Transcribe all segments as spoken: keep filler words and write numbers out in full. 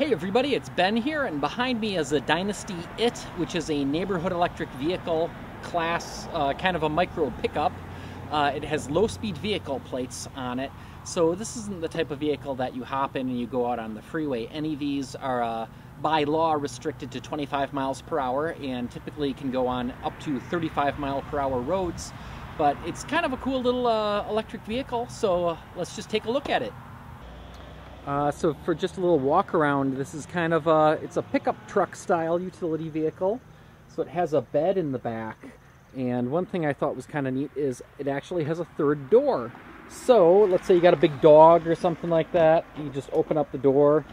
Hey everybody, it's Ben here, and behind me is a Dynasty I T, which is a neighborhood electric vehicle class, uh, kind of a micro pickup. Uh, it has low-speed vehicle plates on it, so this isn't the type of vehicle that you hop in and you go out on the freeway. N E Vs are uh, by law restricted to twenty-five miles per hour and typically can go on up to thirty-five mile per hour roads, but it's kind of a cool little uh, electric vehicle, so uh, let's just take a look at it. Uh, so for just a little walk around, this is kind of a, it's a pickup truck style utility vehicle. So it has a bed in the back. And one thing I thought was kind of neat is it actually has a third door. So let's say you got a big dog or something like that. You just open up the door,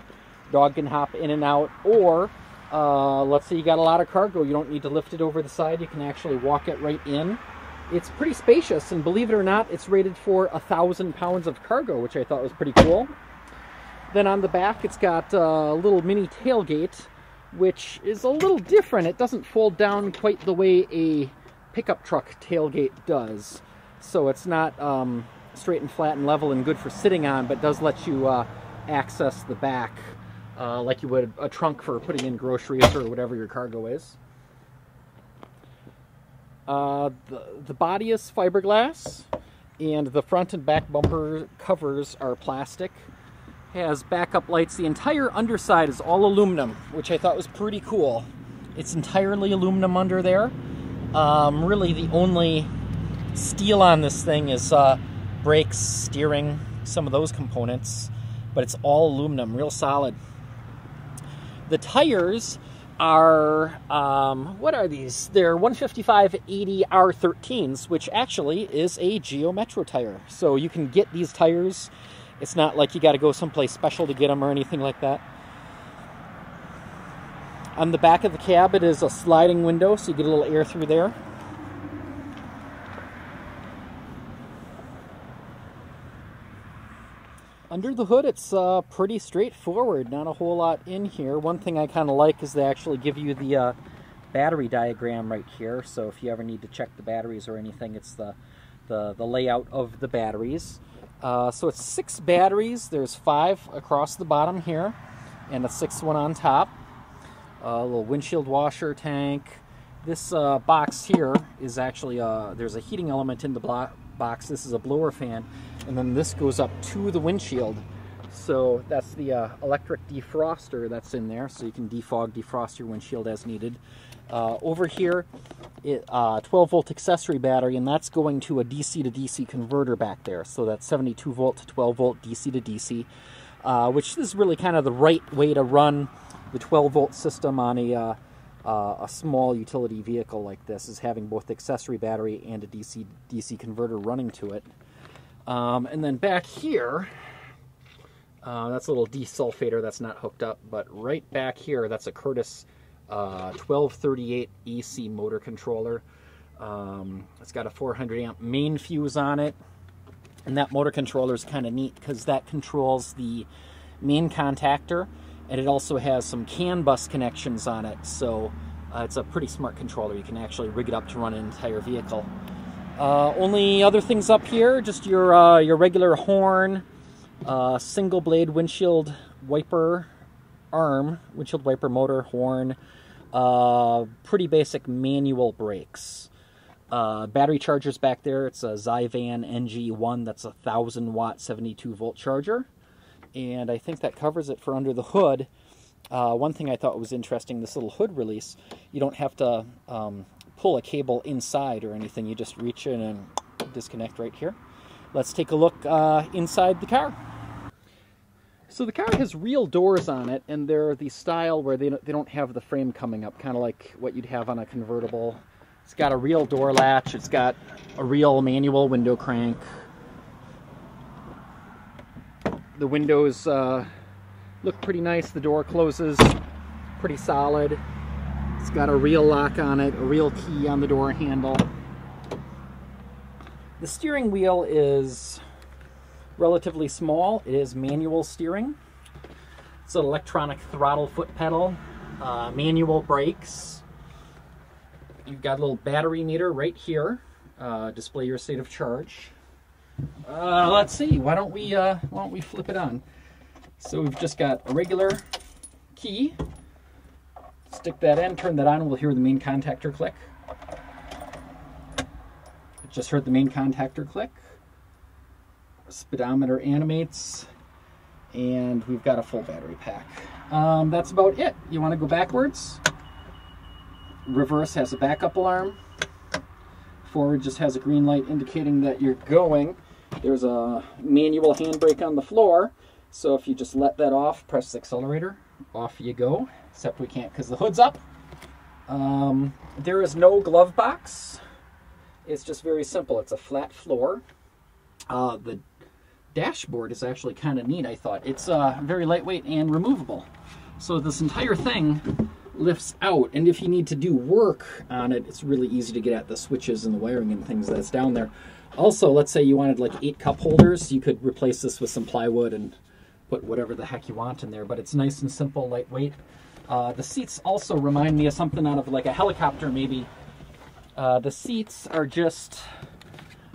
dog can hop in and out. Or uh, let's say you got a lot of cargo, you don't need to lift it over the side. You can actually walk it right in. It's pretty spacious, and believe it or not, it's rated for a thousand pounds of cargo, which I thought was pretty cool. Then on the back, it's got a little mini tailgate, which is a little different. It doesn't fold down quite the way a pickup truck tailgate does. So it's not um, straight and flat and level and good for sitting on, but does let you uh, access the back uh, like you would a trunk for putting in groceries or whatever your cargo is. Uh, the, the body is fiberglass, and the front and back bumper covers are plastic. Has backup lights. The entire underside is all aluminum, which I thought was pretty cool. It's entirely aluminum under there. Um, really the only steel on this thing is uh, brakes, steering, some of those components, but it's all aluminum, real solid. The tires are, um, what are these? They're one fifty-five eighty R thirteens, which actually is a Geo Metro tire. So you can get these tires. It's not like you got to go someplace special to get them or anything like that. On the back of the cab, it is a sliding window, so you get a little air through there. Under the hood, it's uh, pretty straightforward. Not a whole lot in here. One thing I kind of like is they actually give you the uh, battery diagram right here. So if you ever need to check the batteries or anything, it's the, the, the layout of the batteries. Uh, so it's six batteries. There's five across the bottom here, and a sixth one on top. A little windshield washer tank. This uh, box here is actually a, there's a heating element in the box. This is a blower fan, and then this goes up to the windshield. So that's the uh, electric defroster that's in there, so you can defog, defrost your windshield as needed. Uh, over here, it, uh, twelve volt accessory battery, and that's going to a D C to D C converter back there. So that's seventy-two volt to twelve volt D C to D C, uh, which is really kind of the right way to run the twelve volt system on a, uh, uh, a small utility vehicle like this, is having both the accessory battery and a D C to D C converter running to it. Um, and then back here, Uh, that's a little desulfator that's not hooked up, but right back here, that's a Curtis uh, twelve thirty-eight E C motor controller. Um, it's got a four hundred amp main fuse on it, and that motor controller is kind of neat because that controls the main contactor, and it also has some CAN bus connections on it, so uh, it's a pretty smart controller. You can actually rig it up to run an entire vehicle. Uh, only other things up here, just your, uh, your regular horn, Uh, single blade windshield wiper arm, windshield wiper motor, horn, uh, pretty basic manual brakes. Uh, battery chargers back there, it's a Zyvan N G one, that's a one thousand watt seventy-two volt charger. And I think that covers it for under the hood. Uh, one thing I thought was interesting, this little hood release, you don't have to um, pull a cable inside or anything, you just reach in and disconnect right here. Let's take a look uh, inside the car. So the car has real doors on it, and they're the style where they they don't have the frame coming up, kind of like what you'd have on a convertible. It's got a real door latch. It's got a real manual window crank. The windows uh, look pretty nice. The door closes pretty solid. It's got a real lock on it, a real key on the door handle. The steering wheel is relatively small. It is manual steering. It's an electronic throttle foot pedal, uh, manual brakes. You've got a little battery meter right here. Uh, display your state of charge. Uh, let's see. Why don't we uh, why don't we flip it on? So we've just got a regular key. Stick that in, turn that on, we'll hear the main contactor click. Just heard the main contactor click. Speedometer animates, and we've got a full battery pack. Um, that's about it. You want to go backwards? Reverse has a backup alarm. Forward just has a green light indicating that you're going. There's a manual handbrake on the floor, so if you just let that off, press the accelerator, off you go. Except we can't because the hood's up. Um, there is no glove box. It's just very simple. It's a flat floor. Uh, the dashboard is actually kind of neat, I thought. It's uh, very lightweight and removable. So this entire thing lifts out, and if you need to do work on it, it's really easy to get at the switches and the wiring and things that's down there. Also, let's say you wanted like eight cup holders, you could replace this with some plywood and put whatever the heck you want in there, but it's nice and simple, lightweight. Uh, the seats also remind me of something out of like a helicopter maybe. Uh, the seats are just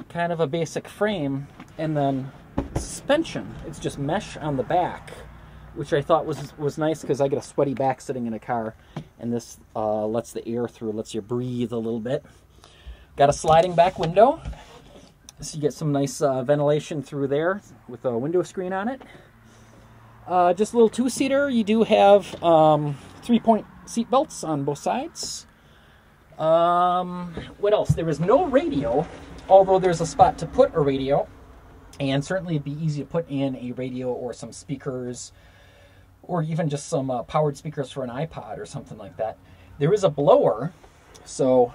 kind of a basic frame, and then suspension, it's just mesh on the back, which I thought was was nice because I get a sweaty back sitting in a car, and this uh, lets the air through, lets you breathe a little bit. Got a sliding back window, so you get some nice uh, ventilation through there with a window screen on it. Uh, just a little two-seater. You do have um, three-point seat belts on both sides. Um, what else? There is no radio, although there's a spot to put a radio, and certainly it'd be easy to put in a radio or some speakers, or even just some uh, powered speakers for an iPod or something like that. There is a blower, so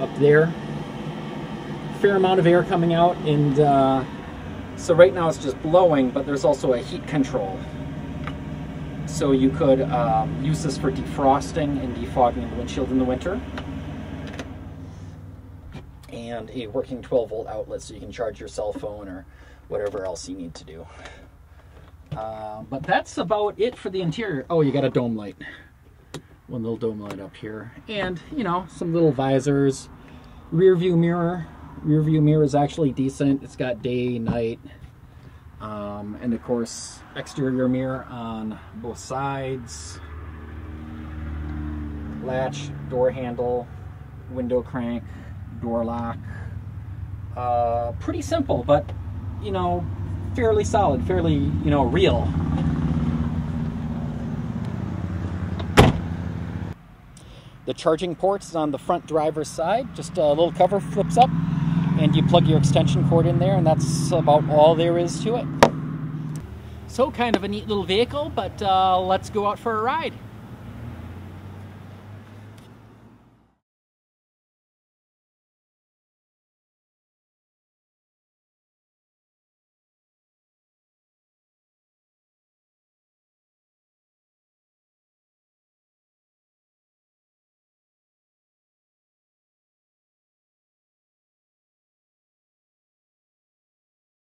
up there, fair amount of air coming out, and uh, so right now it's just blowing, but there's also a heat control. So you could um, use this for defrosting and defogging the windshield in the winter. And a working twelve volt outlet so you can charge your cell phone or whatever else you need to do. Uh, but that's about it for the interior. Oh, you got a dome light. One little dome light up here. And, you know, some little visors. Rear view mirror. Rear view mirror is actually decent. It's got day, night. Um, and of course, exterior mirror on both sides, latch, door handle, window crank, door lock. Uh, pretty simple, but you know, fairly solid, fairly, you know, real. The charging ports is on the front driver's side, just a little cover flips up, and you plug your extension cord in there, and that's about all there is to it. So kind of a neat little vehicle, but uh, let's go out for a ride.